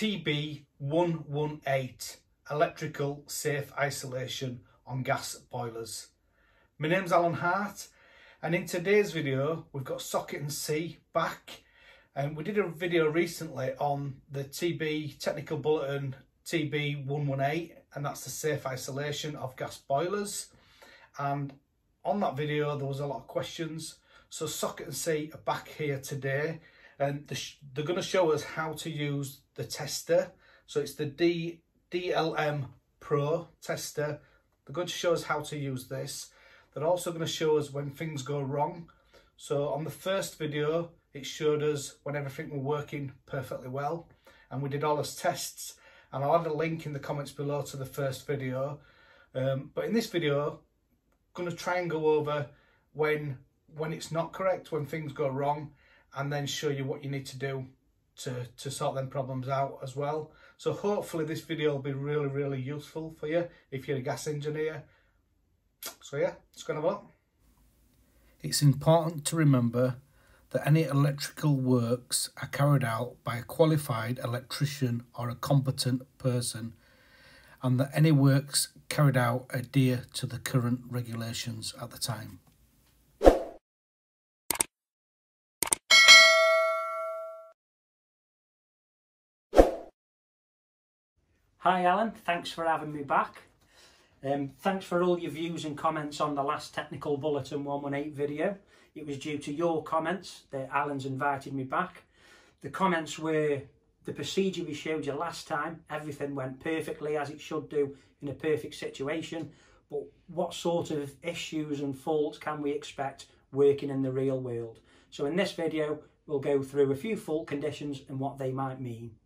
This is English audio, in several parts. TB118 Electrical Safe Isolation on Gas Boilers. My name's Alan Hart, and in today's video we've got Socket and C back, and we did a video recently on the TB Technical Bulletin TB118, and that's the safe isolation of gas boilers. And on that video there was a lot of questions, so Socket and C are back here today, and they're going to show us how to use the tester. So it's the DLM Pro tester. They're going to show us how to use this. They're also going to show us when things go wrong. So on the first video it showed us when everything was working perfectly well and we did all those tests, and I'll add a link in the comments below to the first video. But in this video I'm going to try and go over when it's not correct, when things go wrong, and then show you what you need to do to sort them problems out as well. So hopefully this video will be really useful for you if you're a gas engineer. So yeah, let's go and have a look. It's important to remember that any electrical works are carried out by a qualified electrician or a competent person, and that any works carried out adhere to the current regulations at the time. Hi Alan, thanks for having me back. Thanks for all your views and comments on the last Technical Bulletin 118 video. It was due to your comments that Alan's invited me back. The comments were the procedure we showed you last time, everything went perfectly as it should do in a perfect situation, but what sort of issues and faults can we expect working in the real world? So in this video we'll go through a few fault conditions and what they might mean.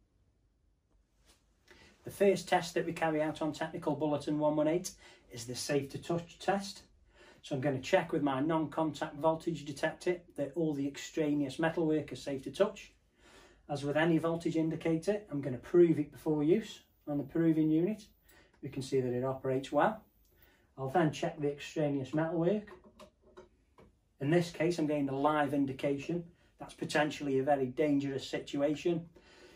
The first test that we carry out on Technical Bulletin 118 is the safe to touch test. So I'm going to check with my non-contact voltage detector that all the extraneous metalwork is safe to touch. As with any voltage indicator, I'm going to prove it before use on the proving unit. We can see that it operates well. I'll then check the extraneous metalwork. In this case, I'm getting a live indication. That's potentially a very dangerous situation.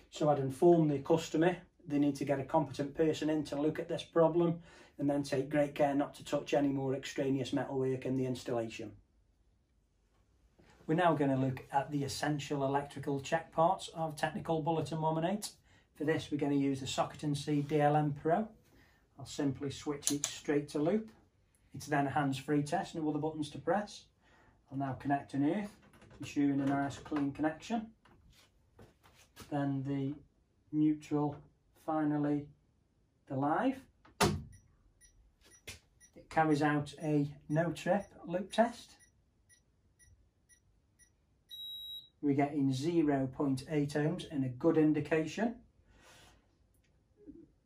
So I'd inform the customer they need to get a competent person in to look at this problem, and then take great care not to touch any more extraneous metalwork in the installation. We're now going to look at the essential electrical check parts of Technical Bulletin 118. For this we're going to use the Socket and C DLM Pro. I'll simply switch it straight to loop. It's then a hands-free test, no other buttons to press. I'll now connect an earth, ensuring a nice clean connection. Then the neutral, finally the live. It carries out a no-trip loop test. We're getting 0.8 ohms and a good indication.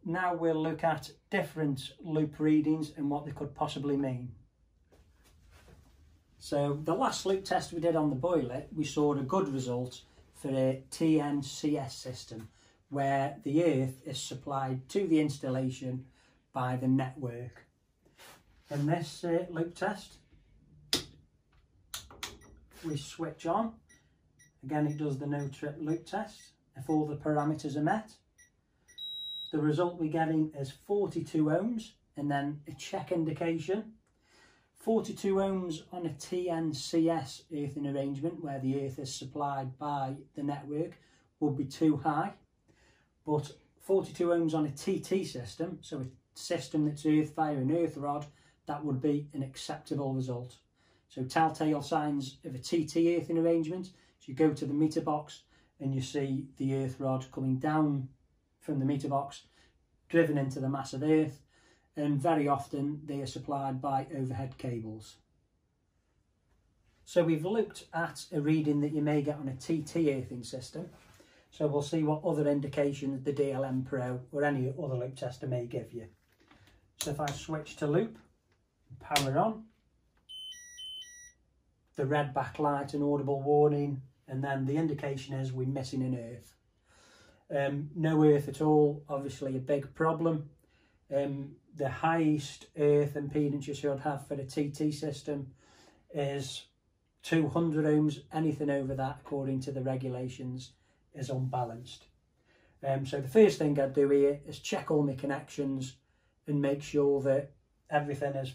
Now we'll look at different loop readings and what they could possibly mean. So the last loop test we did on the boiler, we saw a good result for a TNCS system, where the earth is supplied to the installation by the network. In this loop test, we switch on. Again, it does the no-trip loop test. If all the parameters are met, the result we're getting is 42 ohms and then a check indication. 42 ohms on a TNCS earthing arrangement where the earth is supplied by the network would be too high. But 42 ohms on a TT system, so a system that's earth via an earth rod, that would be an acceptable result. So telltale signs of a TT earthing arrangement, so you go to the meter box and you see the earth rod coming down from the meter box, driven into the mass of earth, and very often they are supplied by overhead cables. So we've looked at a reading that you may get on a TT earthing system. So we'll see what other indications the DLM Pro or any other loop tester may give you. So if I switch to loop, power on, the red backlight and audible warning, and then the indication is we're missing an earth. No earth at all, obviously a big problem. The highest earth impedance you should have for a TT system is 200 ohms. Anything over that, according to the regulations, is unbalanced. So the first thing I do here is check all my connections and make sure that everything is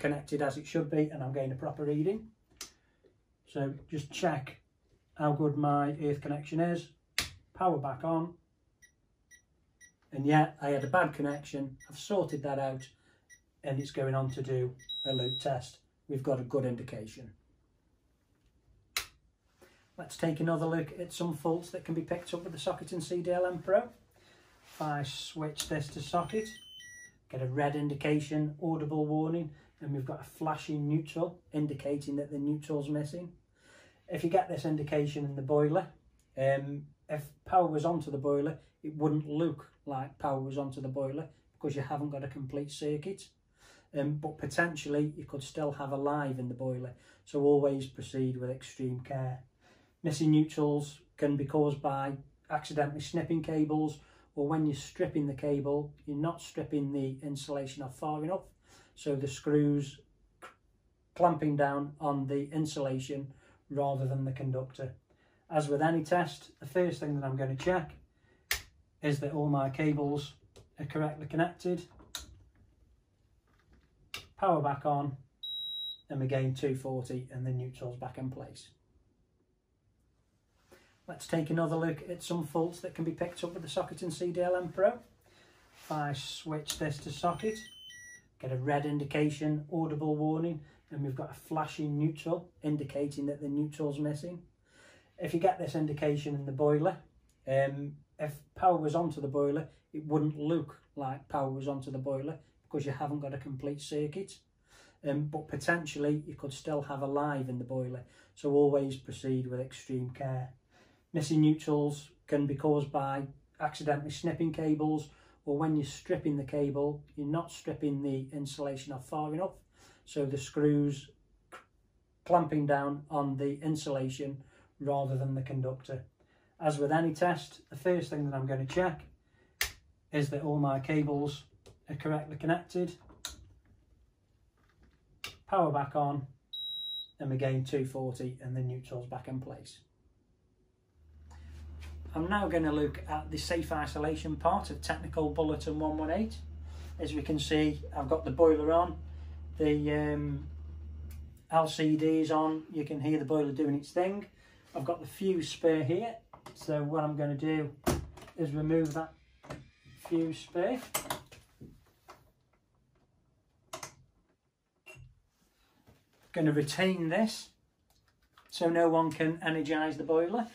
connected as it should be and I'm getting a proper reading. So just check how good my earth connection is, power back on, and yeah, I had a bad connection. I've sorted that out and it's going on to do a loop test. We've got a good indication. Let's take another look at some faults that can be picked up with the socket in DLM Pro. If I switch this to socket, get a red indication, audible warning, and we've got a flashing neutral indicating that the neutral's missing. If you get this indication in the boiler, if power was onto the boiler, it wouldn't look like power was onto the boiler because you haven't got a complete circuit. But potentially you could still have a live in the boiler, so always proceed with extreme care. Missing neutrals can be caused by accidentally snipping cables, or when you're stripping the cable, you're not stripping the insulation off far enough, so the screws clamping down on the insulation rather than the conductor. As with any test, the first thing that I'm going to check is that all my cables are correctly connected. Power back on, and we gain 240 and the neutral's back in place. Let's take another look at some faults that can be picked up with the socket in DLM Pro. If I switch this to socket, get a red indication, audible warning, and we've got a flashing neutral indicating that the neutral's missing. If you get this indication in the boiler, if power was onto the boiler, it wouldn't look like power was onto the boiler because you haven't got a complete circuit. But potentially you could still have a live in the boiler, so always proceed with extreme care. Missing neutrals can be caused by accidentally snipping cables, or when you're stripping the cable, you're not stripping the insulation off far enough, so the screws clamping down on the insulation rather than the conductor. As with any test, the first thing that I'm going to check is that all my cables are correctly connected. Power back on, and we gain 240 and the neutral's back in place. I'm now going to look at the safe isolation part of Technical Bulletin 118. As we can see, I've got the boiler on, the LCD is on, you can hear the boiler doing its thing. I've got the fuse spur here, so what I'm going to do is remove that fuse spur. Going to retain this so no one can energize the boiler.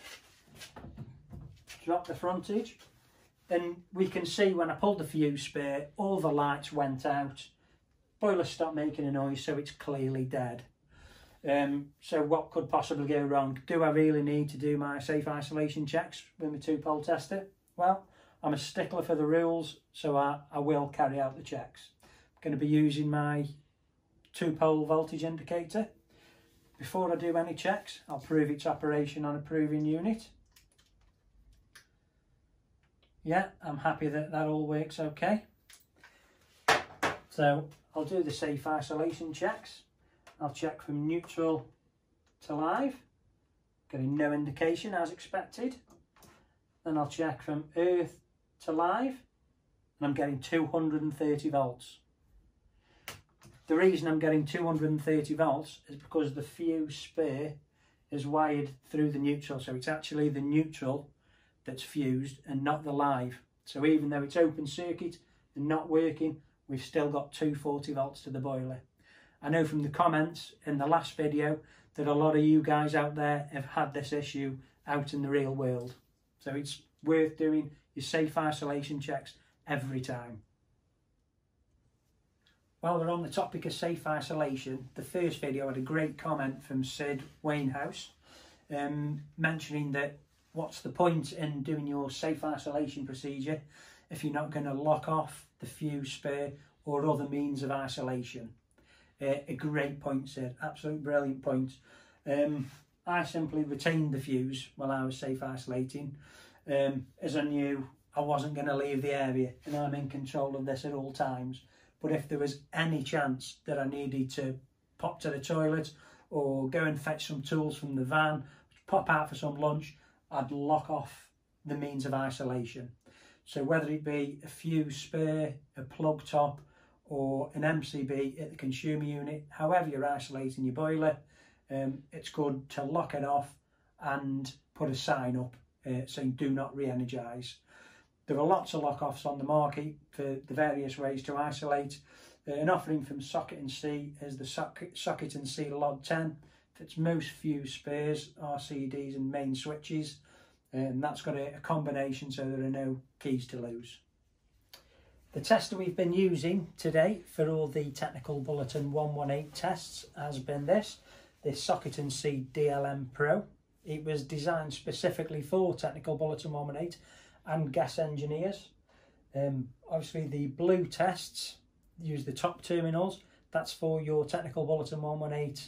Drop the frontage, and we can see when I pulled the fuse spur, all the lights went out, boiler stopped making a noise, so it's clearly dead. So what could possibly go wrong? Do I really need to do my safe isolation checks with my 2-pole tester? Well, I'm a stickler for the rules, so I will carry out the checks. I'm going to be using my 2-pole voltage indicator. Before I do any checks, I'll prove its operation on a proving unit. Yeah, I'm happy that that all works okay. So I'll do the safe isolation checks. I'll check from neutral to live, getting no indication as expected. Then I'll check from earth to live, and I'm getting 230 volts. The reason I'm getting 230 volts is because the fuse spur is wired through the neutral, so it's actually the neutral that's fused and not the live. So even though it's open circuit and not working, we've still got 240 volts to the boiler. I know from the comments in the last video that a lot of you guys out there have had this issue out in the real world. So it's worth doing your safe isolation checks every time. While we're on the topic of safe isolation, the first video had a great comment from Sid Wainhouse mentioning that what's the point in doing your safe isolation procedure if you're not going to lock off the fuse spur or other means of isolation? A great point, Sid. Absolute brilliant point. I simply retained the fuse while I was safe isolating, as I knew I wasn't going to leave the area and I'm in control of this at all times. But if there was any chance that I needed to pop to the toilet or go and fetch some tools from the van, pop out for some lunch, I'd lock off the means of isolation. So whether it be a fuse spare, a plug top, or an MCB at the consumer unit, however you're isolating your boiler, it's good to lock it off and put a sign up saying do not re-energise. There are lots of lock-offs on the market for the various ways to isolate. An offering from Socket & Seal is the Socket & Seal Log 10. It's most fuse spares, RCDs and main switches, and that's got a combination so there are no keys to lose. The tester we've been using today for all the Technical Bulletin 118 tests has been this Socket & Seal DLM Pro. It was designed specifically for Technical Bulletin 118 and gas engineers. Obviously the blue tests use the top terminals. That's for your Technical Bulletin 118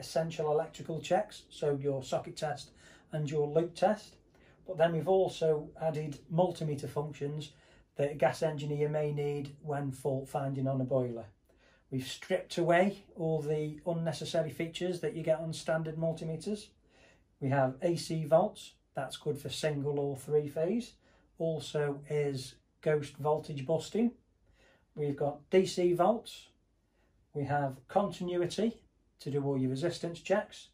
essential electrical checks, so your socket test and your loop test. But then we've also added multimeter functions that a gas engineer may need when fault finding on a boiler. We've stripped away all the unnecessary features that you get on standard multimeters. We have AC volts, that's good for single or three phase. Also is ghost voltage busting. We've got DC volts. We have continuity to do all your resistance checks.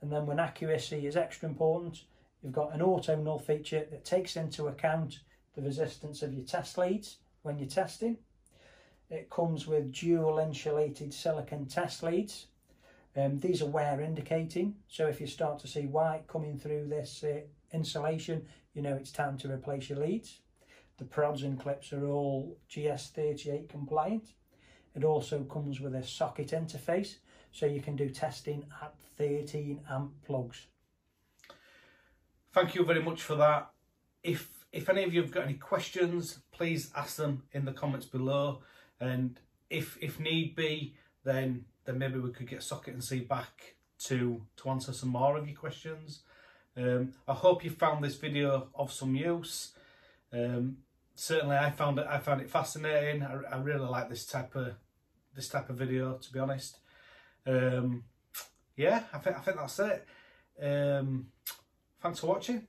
And then when accuracy is extra important, you've got an auto null feature that takes into account the resistance of your test leads when you're testing. It comes with dual insulated silicon test leads. These are wear indicating, so if you start to see white coming through this insulation, you know it's time to replace your leads. The prods and clips are all GS38 compliant. It also comes with a socket interface, so you can do testing at 13 amp plugs. Thank you very much for that. If any of you have got any questions, please ask them in the comments below. And if need be, then maybe we could get Socket & Seal back to answer some more of your questions. I hope you found this video of some use. Certainly, I found it fascinating. I really like this type of video, to be honest. Yeah, I think that's it. Thanks for watching.